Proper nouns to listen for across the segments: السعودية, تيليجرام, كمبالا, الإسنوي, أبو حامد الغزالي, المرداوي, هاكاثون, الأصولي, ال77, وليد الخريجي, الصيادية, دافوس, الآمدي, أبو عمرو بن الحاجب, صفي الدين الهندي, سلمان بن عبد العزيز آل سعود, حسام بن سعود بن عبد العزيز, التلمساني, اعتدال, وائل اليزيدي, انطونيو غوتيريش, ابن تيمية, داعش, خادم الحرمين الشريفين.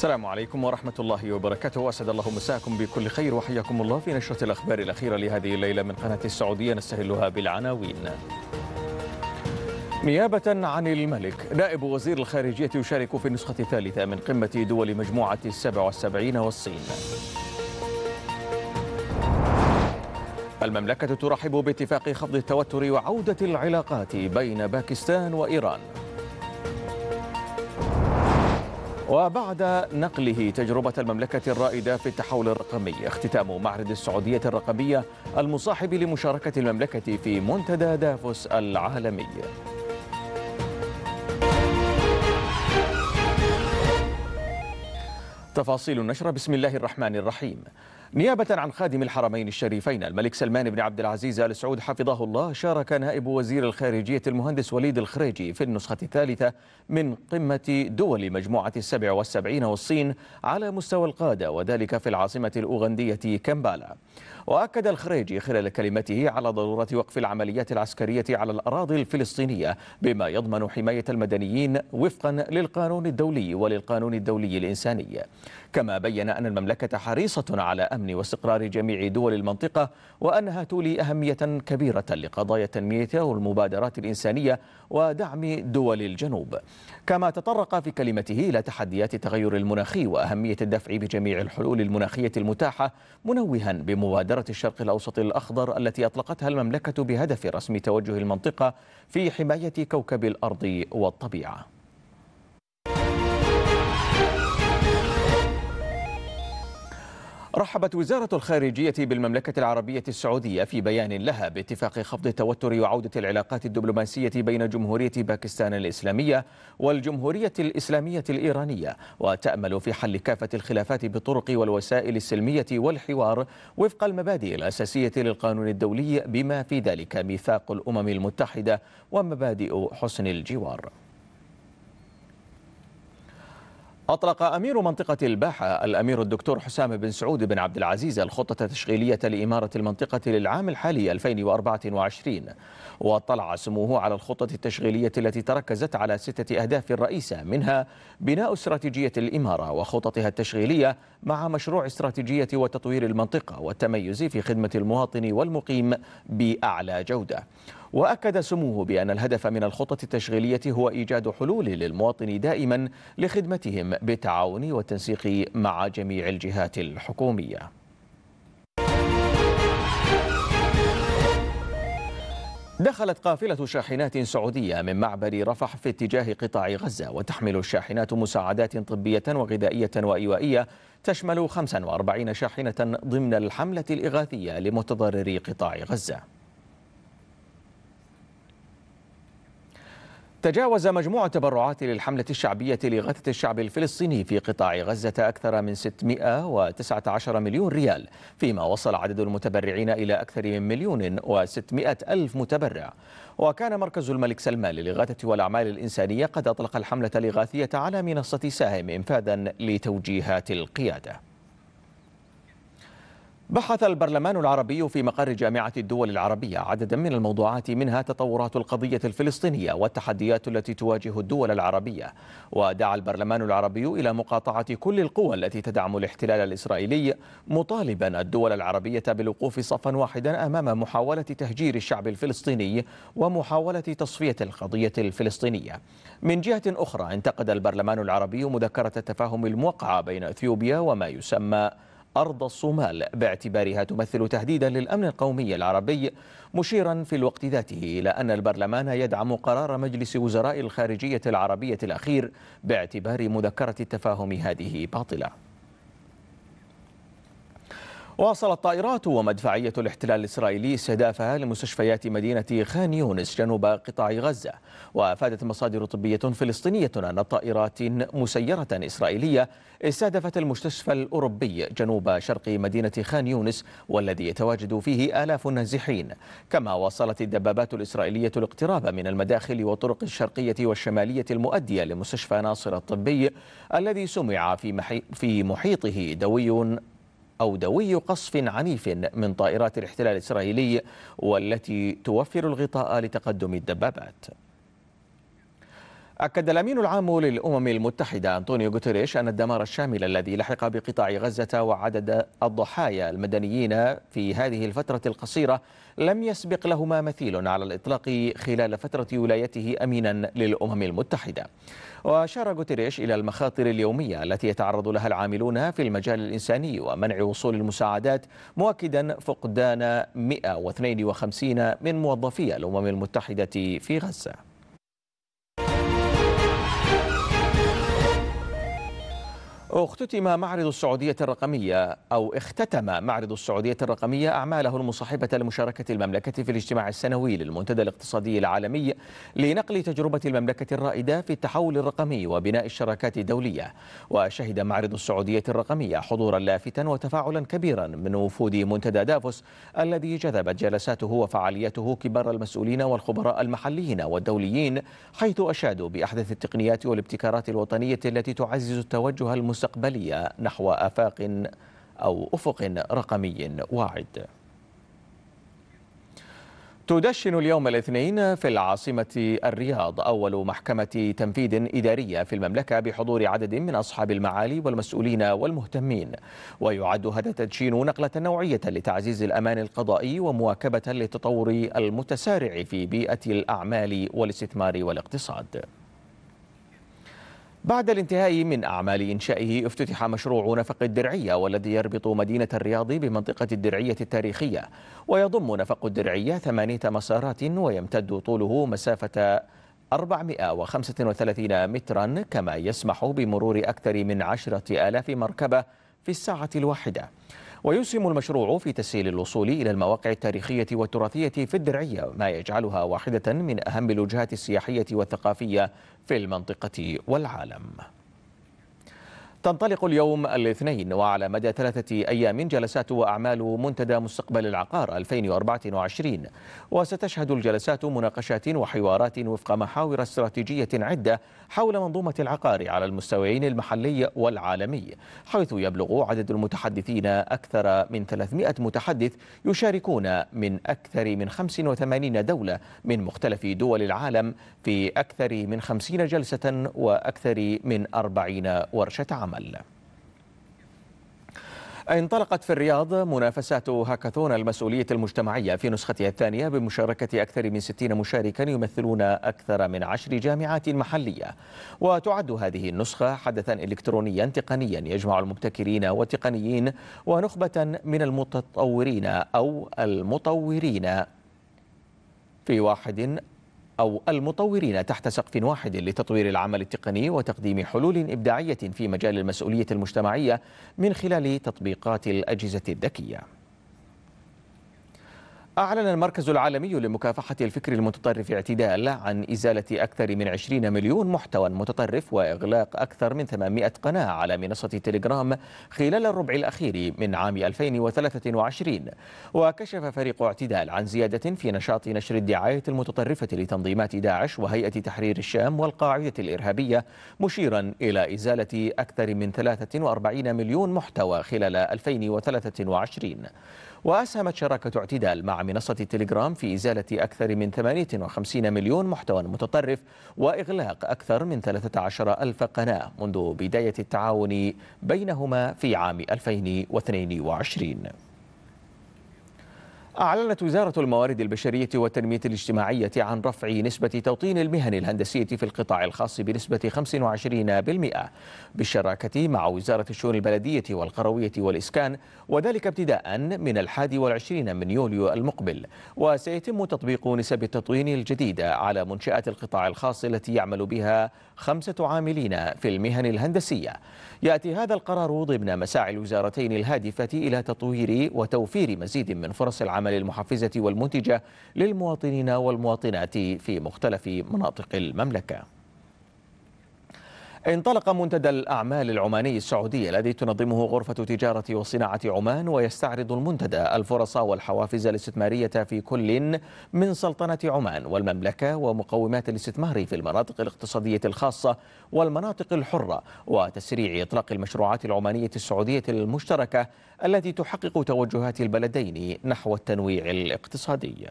السلام عليكم ورحمة الله وبركاته، وأسعد الله مساءكم بكل خير وحياكم الله في نشرة الأخبار الأخيرة لهذه الليلة من قناة السعودية، نستهلها بالعناوين. نيابة عن الملك، نائب وزير الخارجية يشارك في النسخة الثالثة من قمة دول مجموعة ال77 والصين. المملكة ترحب باتفاق خفض التوتر وعودة العلاقات بين باكستان وإيران. وبعد نقله تجربة المملكة الرائدة في التحول الرقمي، اختتام معرض السعودية الرقمية المصاحب لمشاركة المملكة في منتدى دافوس العالمي. تفاصيل النشرة. بسم الله الرحمن الرحيم. نيابة عن خادم الحرمين الشريفين الملك سلمان بن عبد العزيز آل سعود حفظه الله، شارك نائب وزير الخارجية المهندس وليد الخريجي في النسخة الثالثة من قمة دول مجموعة ال77 والصين على مستوى القادة، وذلك في العاصمة الأوغندية كمبالا. وأكد الخريجي خلال كلمته على ضرورة وقف العمليات العسكرية على الأراضي الفلسطينية بما يضمن حماية المدنيين وفقا للقانون الدولي وللقانون الدولي الإنساني، كما بين أن المملكة حريصة على أمن واستقرار جميع دول المنطقة، وأنها تولي أهمية كبيرة لقضايا التنمية والمبادرات الإنسانية ودعم دول الجنوب. كما تطرق في كلمته إلى تحديات التغير المناخي وأهمية الدفع بجميع الحلول المناخية المتاحة، منوها بمبادرة الشرق الأوسط الأخضر التي أطلقتها المملكة بهدف رسم توجه المنطقة في حماية كوكب الأرض والطبيعة. رحبت وزارة الخارجية بالمملكة العربية السعودية في بيان لها باتفاق خفض التوتر وعودة العلاقات الدبلوماسية بين جمهورية باكستان الإسلامية والجمهورية الإسلامية الإيرانية، وتأمل في حل كافة الخلافات بالطرق والوسائل السلمية والحوار وفق المبادئ الأساسية للقانون الدولي، بما في ذلك ميثاق الأمم المتحدة ومبادئ حسن الجوار. أطلق أمير منطقة الباحة الأمير الدكتور حسام بن سعود بن عبد العزيز الخطة التشغيلية لإمارة المنطقة للعام الحالي 2024، واطلع سموه على الخطة التشغيلية التي تركزت على 6 أهداف رئيسة، منها بناء استراتيجية الإمارة وخططها التشغيلية مع مشروع استراتيجية وتطوير المنطقة والتميز في خدمة المواطن والمقيم بأعلى جودة. وأكد سموه بأن الهدف من الخطة التشغيلية هو إيجاد حلول للمواطن دائما لخدمتهم بالتعاون والتنسيق مع جميع الجهات الحكومية. دخلت قافلة شاحنات سعودية من معبر رفح في اتجاه قطاع غزة، وتحمل الشاحنات مساعدات طبية وغذائية وإيوائية تشمل 45 شاحنة ضمن الحملة الإغاثية لمتضرري قطاع غزة. تجاوز مجموع التبرعات للحملة الشعبية لإغاثة الشعب الفلسطيني في قطاع غزة أكثر من 619 مليون ريال، فيما وصل عدد المتبرعين إلى أكثر من 1,600,000 متبرع. وكان مركز الملك سلمان للإغاثة والأعمال الإنسانية قد أطلق الحملة الإغاثية على منصة ساهم إنفاذا لتوجيهات القيادة. بحث البرلمان العربي في مقر جامعة الدول العربية عددا من الموضوعات، منها تطورات القضية الفلسطينية والتحديات التي تواجه الدول العربية. ودعا البرلمان العربي إلى مقاطعة كل القوى التي تدعم الاحتلال الإسرائيلي، مطالبا الدول العربية بالوقوف صفا واحدا أمام محاولة تهجير الشعب الفلسطيني ومحاولة تصفية القضية الفلسطينية. من جهة أخرى، انتقد البرلمان العربي مذكرة التفاهم الموقعة بين إثيوبيا وما يسمى أرض الصومال باعتبارها تمثل تهديدا للأمن القومي العربي، مشيرا في الوقت ذاته إلى أن البرلمان يدعم قرار مجلس وزراء الخارجية العربية الأخير باعتبار مذكرة التفاهم هذه باطلة. واصلت طائرات ومدفعية الاحتلال الإسرائيلي استهدافها لمستشفيات مدينة خان يونس جنوب قطاع غزة، وأفادت مصادر طبية فلسطينية أن طائرات مسيرة إسرائيلية استهدفت المستشفى الأوروبي جنوب شرق مدينة خان يونس والذي يتواجد فيه آلاف النازحين. كما واصلت الدبابات الإسرائيلية الاقتراب من المداخل والطرق الشرقية والشمالية المؤدية لمستشفى ناصر الطبي الذي سمع في محيطه دوي قصف عنيف من طائرات الاحتلال الإسرائيلي والتي توفر الغطاء لتقدم الدبابات. أكد الأمين العام للأمم المتحدة انطونيو غوتيريش أن الدمار الشامل الذي لحق بقطاع غزة وعدد الضحايا المدنيين في هذه الفترة القصيرة لم يسبق لهما مثيل على الإطلاق خلال فترة ولايته أمينا للأمم المتحدة. وأشار غوتيريش إلى المخاطر اليومية التي يتعرض لها العاملون في المجال الإنساني ومنع وصول المساعدات، مؤكدا فقدان 152 من موظفي الأمم المتحدة في غزة. اختتم معرض السعودية الرقمية أعماله المصاحبة لمشاركة المملكة في الاجتماع السنوي للمنتدى الاقتصادي العالمي لنقل تجربة المملكة الرائدة في التحول الرقمي وبناء الشراكات الدولية. وشهد معرض السعودية الرقمية حضورا لافتا وتفاعلا كبيرا من وفود منتدى دافوس الذي جذبت جلساته وفعاليته كبار المسؤولين والخبراء المحليين والدوليين، حيث أشادوا بأحدث التقنيات والابتكارات الوطنية التي تعزز التوجه المستقبلية نحو أفق رقمي واعد. تدشن اليوم الاثنين في العاصمة الرياض أول محكمة تنفيذ إدارية في المملكة بحضور عدد من أصحاب المعالي والمسؤولين والمهتمين. ويعد هذا التدشين نقلة نوعية لتعزيز الأمان القضائي ومواكبة للتطور المتسارع في بيئة الأعمال والاستثمار والاقتصاد. بعد الانتهاء من أعمال إنشائه افتتح مشروع نفق الدرعية، والذي يربط مدينة الرياض بمنطقة الدرعية التاريخية. ويضم نفق الدرعية 8 مسارات ويمتد طوله مسافة 435 مترا، كما يسمح بمرور أكثر من 10,000 مركبة في الساعة الواحدة. ويسهم المشروع في تسهيل الوصول إلى المواقع التاريخية والتراثية في الدرعية، ما يجعلها واحدة من أهم الوجهات السياحية والثقافية في المنطقة والعالم. تنطلق اليوم الاثنين وعلى مدى 3 أيام جلسات وأعمال منتدى مستقبل العقار 2024، وستشهد الجلسات مناقشات وحوارات وفق محاور استراتيجية عدة حول منظومة العقار على المستويين المحلي والعالمي، حيث يبلغ عدد المتحدثين أكثر من 300 متحدث يشاركون من أكثر من 85 دولة من مختلف دول العالم في أكثر من 50 جلسة وأكثر من 40 ورشة عمل. انطلقت في الرياض منافسات هاكاثون المسؤولية المجتمعية في نسختها الثانية بمشاركة أكثر من 60 مشاركا يمثلون أكثر من 10 جامعات محلية. وتعد هذه النسخة حدثا إلكترونيا تقنيا يجمع المبتكرين والتقنيين ونخبة من المتطورين أو المطورين في واحد أو المطورين تحت سقف واحد لتطوير العمل التقني وتقديم حلول إبداعية في مجال المسؤولية المجتمعية من خلال تطبيقات الأجهزة الذكية. أعلن المركز العالمي لمكافحة الفكر المتطرف اعتدال عن إزالة أكثر من 20 مليون محتوى متطرف وإغلاق أكثر من 800 قناة على منصة تيليجرام خلال الربع الأخير من عام 2023. وكشف فريق اعتدال عن زيادة في نشر الدعاية المتطرفة لتنظيمات داعش وهيئة تحرير الشام والقاعدة الإرهابية، مشيرا إلى إزالة أكثر من 43 مليون محتوى خلال 2023. وأسهمت شراكة اعتدال مع منصة تيليجرام في إزالة أكثر من 58 مليون محتوى متطرف وإغلاق أكثر من 13,000 قناة منذ بداية التعاون بينهما في عام 2022. أعلنت وزارة الموارد البشرية والتنمية الاجتماعية عن رفع نسبة توطين المهن الهندسية في القطاع الخاص بنسبة 25% بالشراكة مع وزارة الشؤون البلدية والقروية والإسكان، وذلك ابتداء من 21 من يوليو المقبل. وسيتم تطبيق نسب التطوين الجديدة على منشآت القطاع الخاص التي يعمل بها 5 عاملين في المهن الهندسية. يأتي هذا القرار ضمن مساعي الوزارتين الهادفة إلى تطوير وتوفير مزيد من فرص العمل المحفزة والمنتجة للمواطنين والمواطنات في مختلف مناطق المملكة. انطلق منتدى الأعمال العماني السعودي الذي تنظمه غرفة تجارة وصناعة عمان، ويستعرض المنتدى الفرص والحوافز الاستثمارية في كل من سلطنة عمان والمملكة ومقومات الاستثمار في المناطق الاقتصادية الخاصة والمناطق الحرة، وتسريع إطلاق المشروعات العمانية السعودية المشتركة التي تحقق توجهات البلدين نحو التنويع الاقتصادي.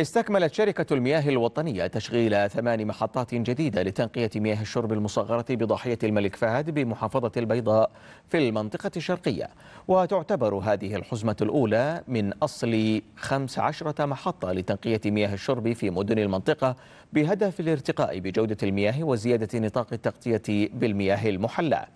استكملت شركة المياه الوطنية تشغيل 8 محطات جديدة لتنقية مياه الشرب المصغرة بضاحية الملك فهد بمحافظة البيضاء في المنطقة الشرقية، وتعتبر هذه الحزمة الأولى من أصل 15 محطة لتنقية مياه الشرب في مدن المنطقة بهدف الارتقاء بجودة المياه وزيادة نطاق التغطية بالمياه المحلاة.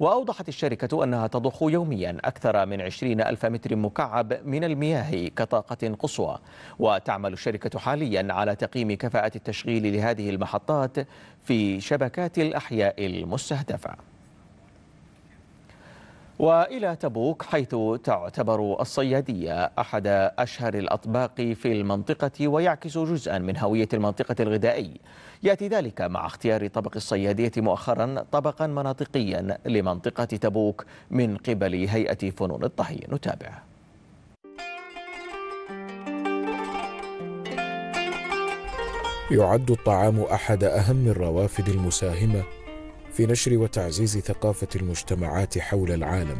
وأوضحت الشركة أنها تضخ يوميا أكثر من 20,000 متر مكعب من المياه كطاقة قصوى. وتعمل الشركة حاليا على تقييم كفاءة التشغيل لهذه المحطات في شبكات الأحياء المستهدفة. وإلى تبوك، حيث تعتبر الصيادية أحد أشهر الأطباق في المنطقة ويعكس جزءاً من هوية المنطقة الغذائي. يأتي ذلك مع اختيار طبق الصيادية مؤخراً طبقاً مناطقياً لمنطقة تبوك من قبل هيئة فنون الطهي. نتابع. يعد الطعام أحد أهم الروافد المساهمة في نشر وتعزيز ثقافة المجتمعات حول العالم،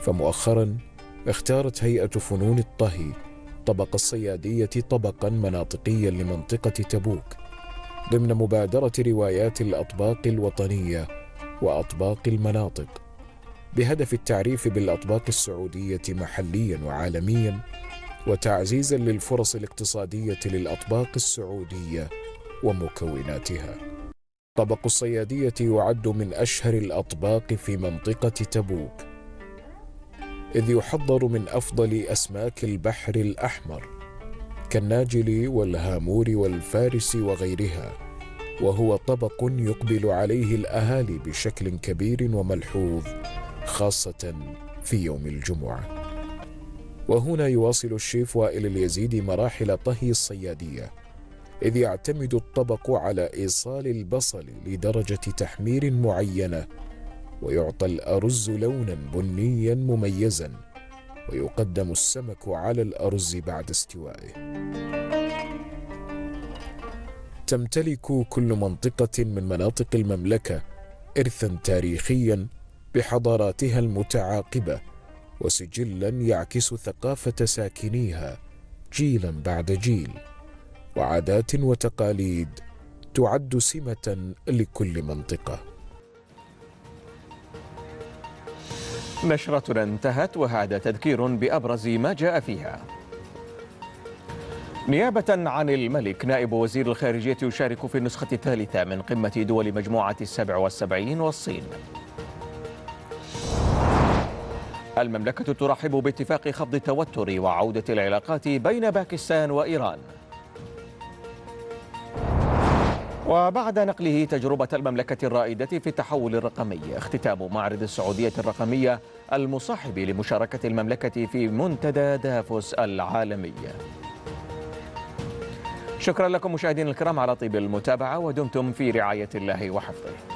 فمؤخراً اختارت هيئة فنون الطهي طبق الصيادية طبقاً مناطقياً لمنطقة تبوك ضمن مبادرة روايات الأطباق الوطنية وأطباق المناطق، بهدف التعريف بالأطباق السعودية محلياً وعالمياً وتعزيزاً للفرص الاقتصادية للأطباق السعودية ومكوناتها. طبق الصيادية يعد من أشهر الأطباق في منطقة تبوك، إذ يحضر من أفضل أسماك البحر الأحمر كالناجل والهامور والفارس وغيرها، وهو طبق يقبل عليه الأهالي بشكل كبير وملحوظ، خاصة في يوم الجمعة. وهنا يواصل الشيف وائل اليزيدي مراحل طهي الصيادية، إذ يعتمد الطبق على إيصال البصل لدرجة تحمير معينة، ويعطى الأرز لونا بنيا مميزا، ويقدم السمك على الأرز بعد استوائه. تمتلك كل منطقة من مناطق المملكة إرثا تاريخيا بحضاراتها المتعاقبة، وسجلا يعكس ثقافة ساكنيها جيلا بعد جيل، وعادات وتقاليد تعد سمة لكل منطقة. نشرتنا انتهت، وهذا تذكير بأبرز ما جاء فيها. نيابة عن الملك، نائب وزير الخارجية يشارك في النسخة الثالثة من قمة دول مجموعة ال77 والصين. المملكة ترحب باتفاق خفض التوتر وعودة العلاقات بين باكستان وإيران. وبعد نقله تجربة المملكة الرائدة في التحول الرقمي، اختتام معرض السعودية الرقمية المصاحب لمشاركة المملكة في منتدى دافوس العالمي. شكرا لكم مشاهدينا الكرام على طيب المتابعة، ودمتم في رعاية الله وحفظه.